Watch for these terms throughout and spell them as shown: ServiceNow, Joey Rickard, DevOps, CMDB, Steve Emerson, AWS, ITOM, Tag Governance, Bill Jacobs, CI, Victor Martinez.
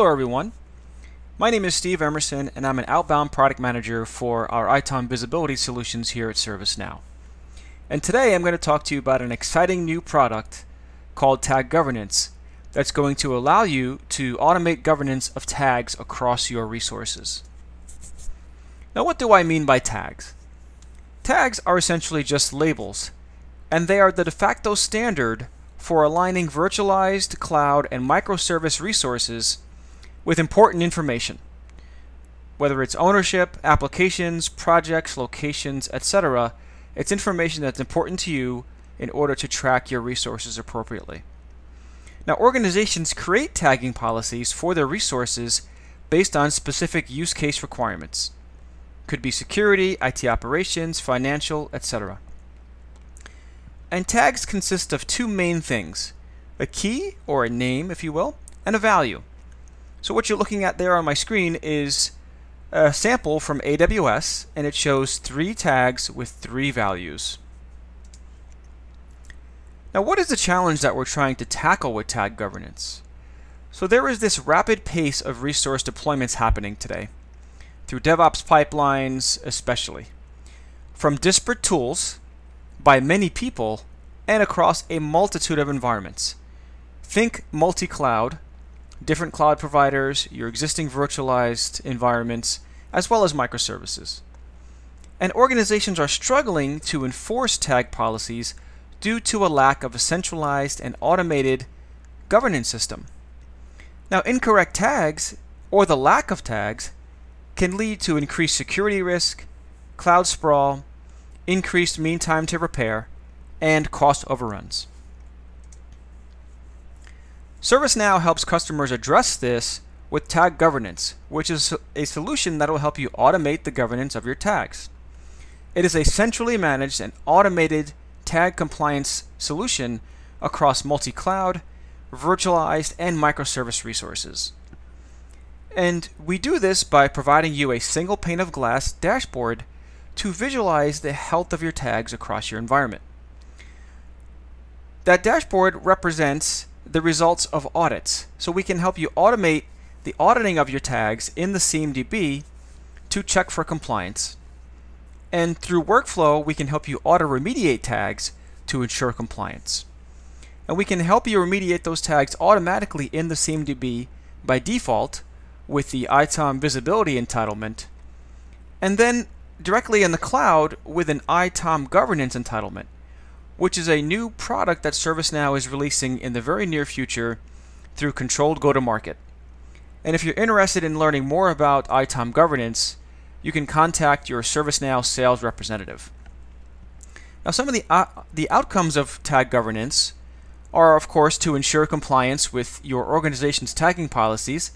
Hello everyone, my name is Steve Emerson and I'm an outbound product manager for our ITOM visibility solutions here at ServiceNow. And today I'm going to talk to you about an exciting new product called Tag Governance that's going to allow you to automate governance of tags across your resources. Now what do I mean by tags? Tags are essentially just labels, and they are the de facto standard for aligning virtualized, cloud, and microservice resources with important information, whether it's ownership, applications, projects, locations, etc. It's information that's important to you in order to track your resources appropriately. Now, organizations create tagging policies for their resources based on specific use case requirements. Could be security, IT operations, financial, etc. And tags consist of two main things, a key, or a name if you will, and a value. So what you're looking at there on my screen is a sample from AWS, and it shows 3 tags with 3 values. Now what is the challenge that we're trying to tackle with tag governance? So there is this rapid pace of resource deployments happening today, through DevOps pipelines especially, from disparate tools by many people and across a multitude of environments. Think multi-cloud, different cloud providers, your existing virtualized environments, as well as microservices. And organizations are struggling to enforce tag policies due to a lack of a centralized and automated governance system. Now, incorrect tags, or the lack of tags, can lead to increased security risk, cloud sprawl, increased mean time to repair, and cost overruns. ServiceNow helps customers address this with Tag Governance, which is a solution that will help you automate the governance of your tags. It is a centrally managed and automated tag compliance solution across multi-cloud, virtualized, and microservice resources. And we do this by providing you a single pane of glass dashboard to visualize the health of your tags across your environment. That dashboard represents the results of audits, so we can help you automate the auditing of your tags in the CMDB to check for compliance. And through workflow, we can help you auto-remediate tags to ensure compliance. And we can help you remediate those tags automatically in the CMDB by default with the ITOM visibility entitlement, and then directly in the cloud with an ITOM governance entitlement, which is a new product that ServiceNow is releasing in the very near future through controlled go-to-market. And if you're interested in learning more about ITOM governance, you can contact your ServiceNow sales representative. Now, some of the outcomes of tag governance are, of course, to ensure compliance with your organization's tagging policies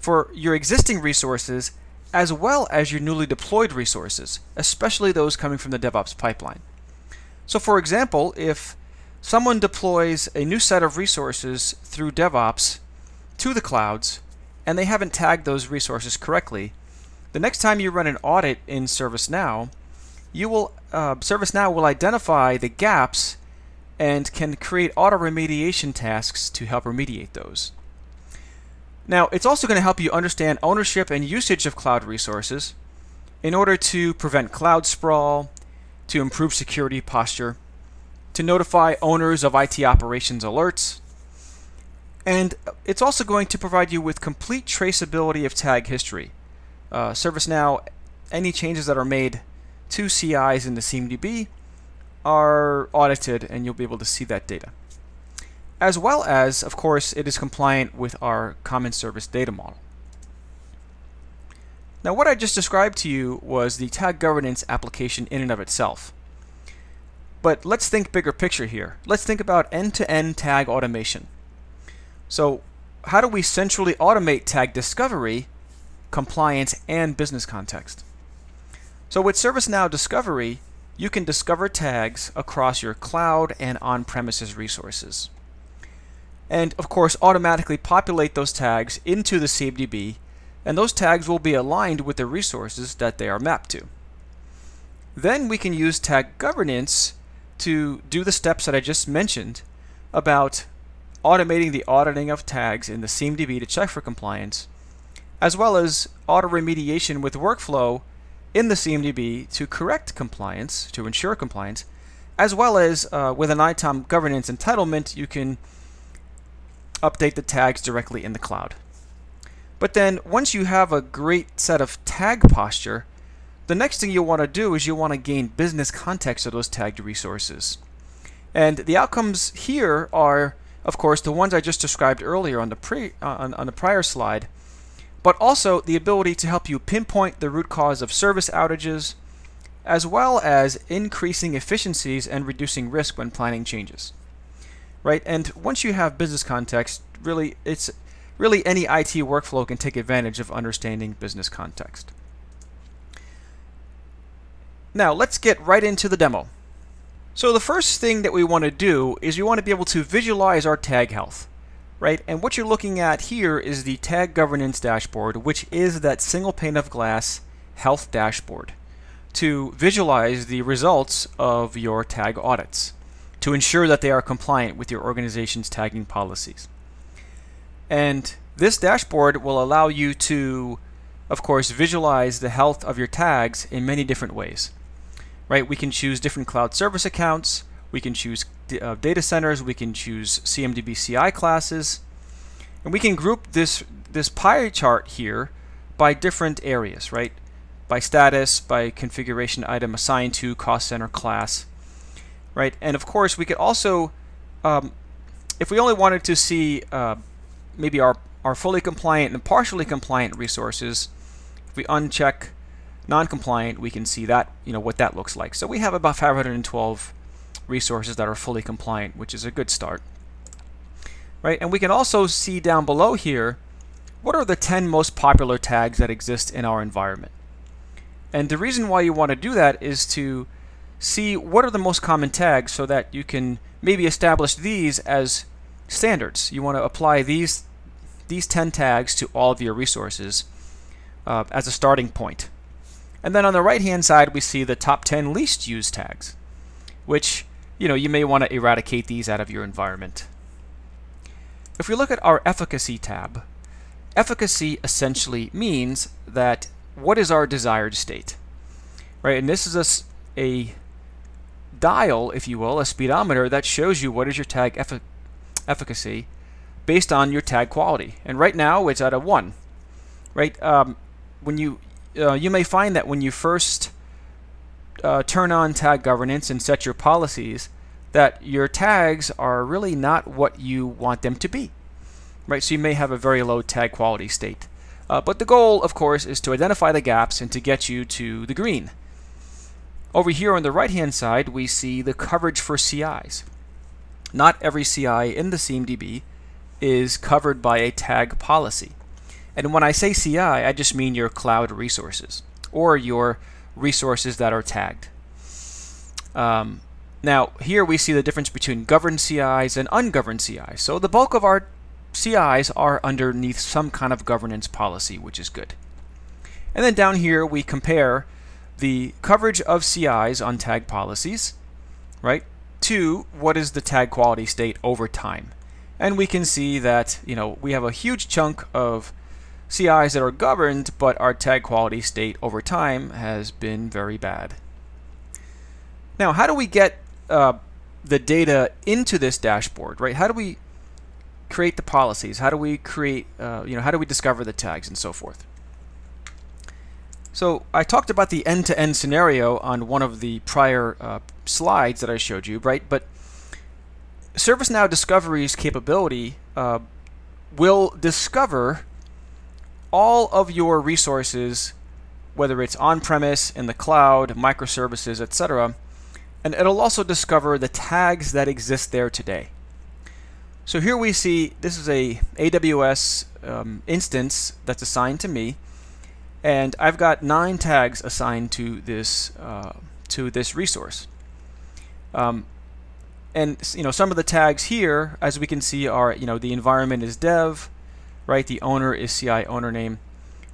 for your existing resources as well as your newly deployed resources, especially those coming from the DevOps pipeline. So for example, if someone deploys a new set of resources through DevOps to the clouds and they haven't tagged those resources correctly, the next time you run an audit in ServiceNow, ServiceNow will identify the gaps and can create auto-remediation tasks to help remediate those. Now, it's also going to help you understand ownership and usage of cloud resources in order to prevent cloud sprawl, to improve security posture, to notify owners of IT operations alerts, and it's also going to provide you with complete traceability of tag history. ServiceNow, any changes that are made to CIs in the CMDB are audited, and you'll be able to see that data. As well as, of course, it is compliant with our common service data model. Now, what I just described to you was the Tag Governance application in and of itself. But let's think bigger picture here. Let's think about end-to-end tag automation. So how do we centrally automate tag discovery, compliance, and business context? So with ServiceNow Discovery, you can discover tags across your cloud and on-premises resources, and of course automatically populate those tags into the CMDB, and those tags will be aligned with the resources that they are mapped to. Then we can use Tag Governance to do the steps that I just mentioned about automating the auditing of tags in the CMDB to check for compliance, as well as auto remediation with workflow in the CMDB to correct compliance, to ensure compliance, as well as with an ITOM governance entitlement, you can update the tags directly in the cloud. But then once you have a great set of tag posture, the next thing you want to do is you want to gain business context of those tagged resources. And the outcomes here are, of course, the ones I just described earlier on the prior slide, but also the ability to help you pinpoint the root cause of service outages, as well as increasing efficiencies and reducing risk when planning changes. Right? And once you have business context, really any IT workflow can take advantage of understanding business context. Now let's get right into the demo. So the first thing that we want to do is we want to be able to visualize our tag health. Right? And what you're looking at here is the Tag Governance dashboard, which is that single pane of glass health dashboard to visualize the results of your tag audits to ensure that they are compliant with your organization's tagging policies. And this dashboard will allow you to, of course, visualize the health of your tags in many different ways. Right? We can choose different cloud service accounts, we can choose data centers, we can choose CMDB CI classes, and we can group this pie chart here by different areas, right? By status, by configuration item assigned to, cost center, class, right? And of course, we could also, if we only wanted to see maybe our fully compliant and partially compliant resources, if we uncheck non-compliant, we can see that, you know, what that looks like. So we have about 512 resources that are fully compliant, which is a good start, right? And we can also see down below here, what are the 10 most popular tags that exist in our environment? And the reason why you want to do that is to see what are the most common tags so that you can maybe establish these as standards. You want to apply these 10 tags to all of your resources as a starting point. And then on the right-hand side, we see the top 10 least used tags, which, you know, you may want to eradicate these out of your environment. If we look at our efficacy tab, efficacy essentially means that what is our desired state, right? And this is a dial, if you will, a speedometer that shows you what is your tag efficacy based on your tag quality. And right now it's at a 1, right? When you may find that when you first turn on Tag Governance and set your policies, that your tags are really not what you want them to be, right? So you may have a very low tag quality state. But the goal, of course, is to identify the gaps and to get you to the green. Over here on the right-hand side, we see the coverage for CIs. Not every CI in the CMDB is covered by a tag policy. And when I say CI, I just mean your cloud resources or your resources that are tagged. Now, here we see the difference between governed CIs and ungoverned CIs. So the bulk of our CIs are underneath some kind of governance policy, which is good. And then down here we compare the coverage of CIs on tag policies, right, to what is the tag quality state over time. And we can see that, you know, we have a huge chunk of CIs that are governed, but our tag quality state over time has been very bad. Now, how do we get the data into this dashboard, right? How do we create the policies? How do we create, you know, how do we discover the tags and so forth? So I talked about the end-to-end scenario on one of the prior slides that I showed you, right? But ServiceNow Discovery's capability will discover all of your resources, whether it's on-premise, in the cloud, microservices, etc. And it'll also discover the tags that exist there today. So here we see this is a AWS instance that's assigned to me, and I've got 9 tags assigned to this resource. And you know, some of the tags here, as we can see, are, you know, the environment is dev, right? The owner is CI owner name,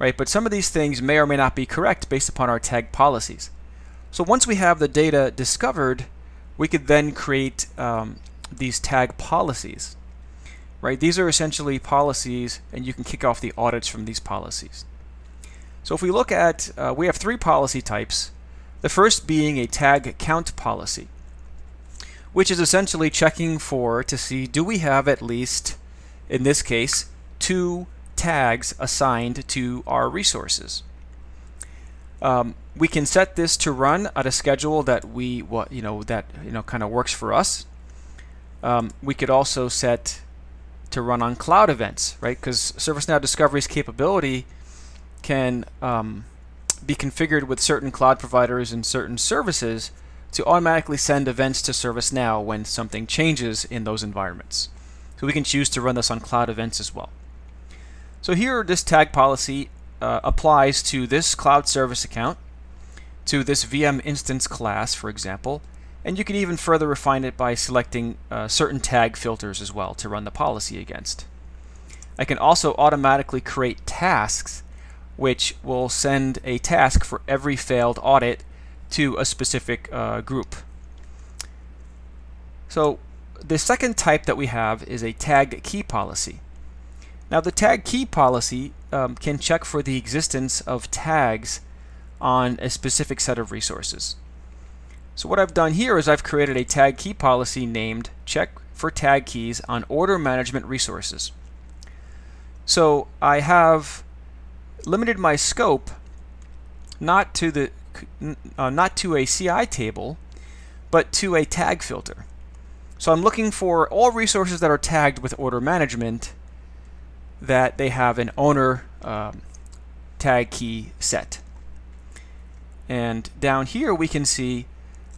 right? But some of these things may or may not be correct based upon our tag policies. So once we have the data discovered, we could then create these tag policies. right? These are essentially policies, and you can kick off the audits from these policies. So if we look at, we have three policy types, the first being a tag count policy, which is essentially checking for to see, do we have at least, in this case, 2 tags assigned to our resources. We can set this to run at a schedule that kind of works for us. We could also set to run on cloud events, right? Because ServiceNow Discovery's capability can be configured with certain cloud providers and certain services to automatically send events to ServiceNow when something changes in those environments. So we can choose to run this on cloud events as well. So here, this tag policy applies to this cloud service account, to this VM instance class, for example, and you can even further refine it by selecting certain tag filters as well to run the policy against. I can also automatically create tasks, which will send a task for every failed audit to a specific group. So the second type that we have is a tag key policy. Now the tag key policy can check for the existence of tags on a specific set of resources. So what I've done here is I've created a tag key policy named check for tag keys on order management resources. So I have limited my scope not to the not to a CI table, but to a tag filter. So I'm looking for all resources that are tagged with order management that they have an owner tag key set. And down here we can see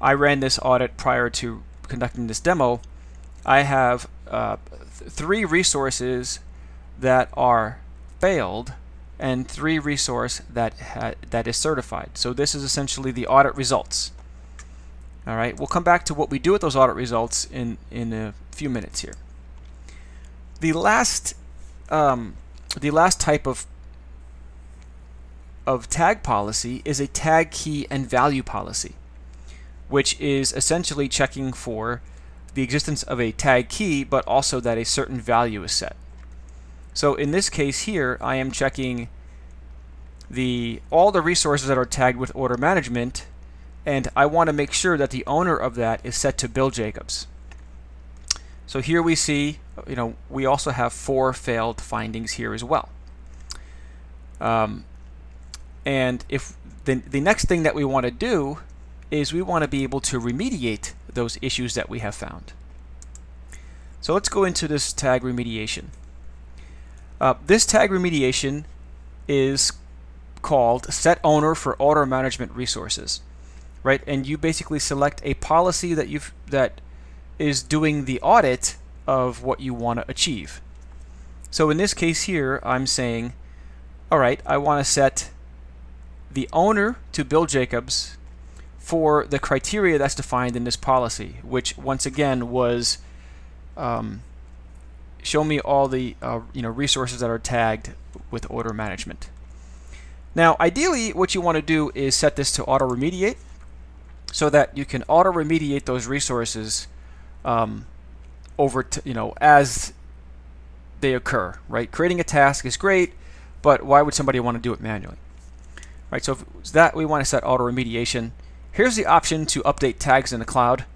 I ran this audit prior to conducting this demo. I have 3 resources that are failed and 3 resource that is certified. So this is essentially the audit results. All right, we'll come back to what we do with those audit results in a few minutes here. The last type of tag policy is a tag key and value policy, which is essentially checking for the existence of a tag key, but also that a certain value is set. So in this case here, I am checking all the resources that are tagged with order management, and I want to make sure that the owner of that is set to Bill Jacobs. So here we see, we also have 4 failed findings here as well. And if the next thing that we want to do is we want to be able to remediate those issues that we have found. So let's go into this tag remediation. This tag remediation is called set owner for order management resources, right? And you basically select a policy that is doing the audit of what you want to achieve. So in this case here, I'm saying, all right, I want to set the owner to Bill Jacobs for the criteria that's defined in this policy, which once again was show me all the resources that are tagged with order management. Now, ideally, what you want to do is set this to auto remediate, so that you can auto remediate those resources as they occur. Right? Creating a task is great, but why would somebody want to do it manually? Right. So if that we want to set auto remediation. Here's the option to update tags in the cloud.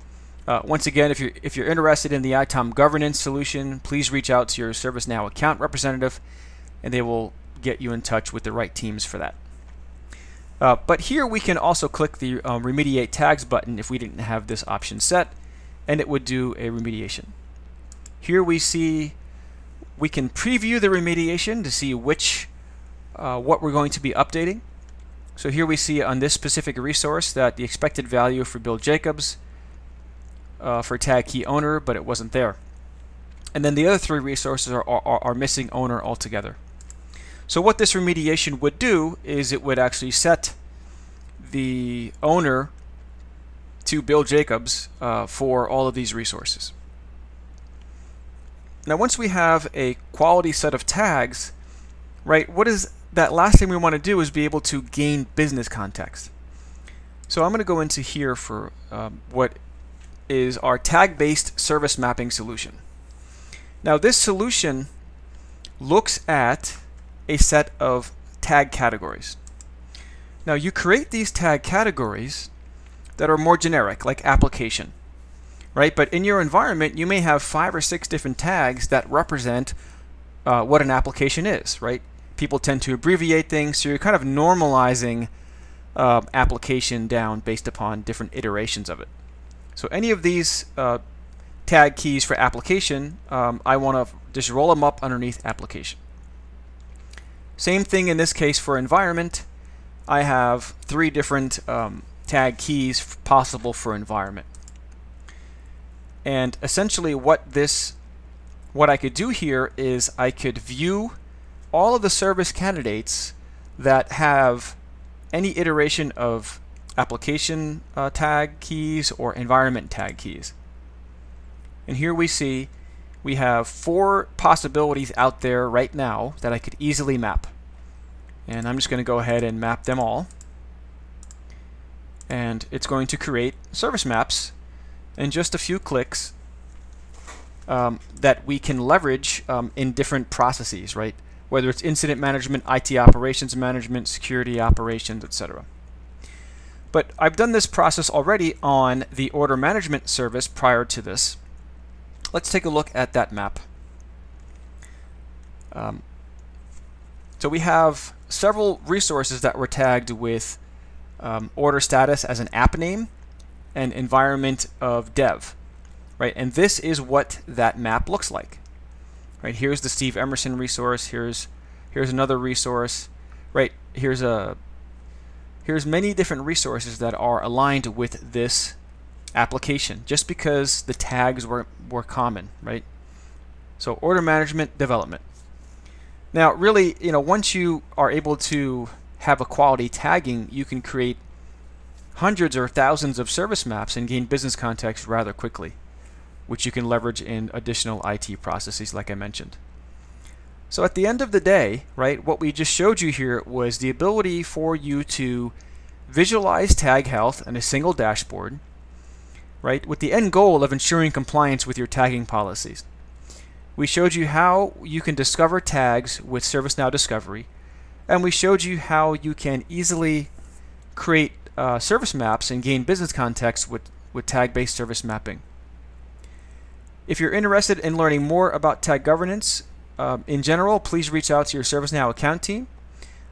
Once again, if you're interested in the ITOM governance solution, please reach out to your ServiceNow account representative, and they will get you in touch with the right teams for that. But here we can also click the remediate tags button if we didn't have this option set, and it would do a remediation. Here we see we can preview the remediation to see which what we're going to be updating. So here we see on this specific resource that the expected value for Bill Jacobs for tag key owner, but it wasn't there. And then the other 3 resources are missing owner altogether. So what this remediation would do is it would actually set the owner to Bill Jacobs for all of these resources. Now once we have a quality set of tags, right, what is that last thing we want to do is be able to gain business context. So I'm going to go into here for what is our tag-based service mapping solution. Now this solution looks at a set of tag categories. Now you create these tag categories that are more generic, like application, right? But in your environment, you may have 5 or 6 different tags that represent what an application is, right? People tend to abbreviate things, so you're kind of normalizing application down based upon different iterations of it. So any of these tag keys for application, I want to just roll them up underneath application. Same thing in this case for environment. I have 3 different tag keys possible for environment. And essentially what I could do here is I could view all of the service candidates that have any iteration of application tag keys or environment tag keys. And here we see we have 4 possibilities out there right now that I could easily map. And I'm just going to go ahead and map them all. And it's going to create service maps in just a few clicks that we can leverage in different processes, right? Whether it's incident management, IT operations management, security operations, etc. But I've done this process already on the order management service prior to this. Let's take a look at that map. So we have several resources that were tagged with order status as an app name and environment of dev, right? And this is what that map looks like, right? Here's the Steve Emerson resource. Here's another resource, right? Here's many different resources that are aligned with this application just because the tags were common, right? So order management, development. Now really, you know, once you are able to have a quality tagging, you can create hundreds or thousands of service maps and gain business context rather quickly, which you can leverage in additional IT processes like I mentioned. So at the end of the day, right, what we just showed you here was the ability for you to visualize tag health in a single dashboard, right, with the end goal of ensuring compliance with your tagging policies. We showed you how you can discover tags with ServiceNow Discovery, and we showed you how you can easily create service maps and gain business context with tag-based service mapping. If you're interested in learning more about Tag Governance in general, please reach out to your ServiceNow account team.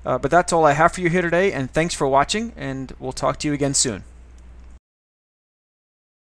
But that's all I have for you here today, and thanks for watching, and we'll talk to you again soon.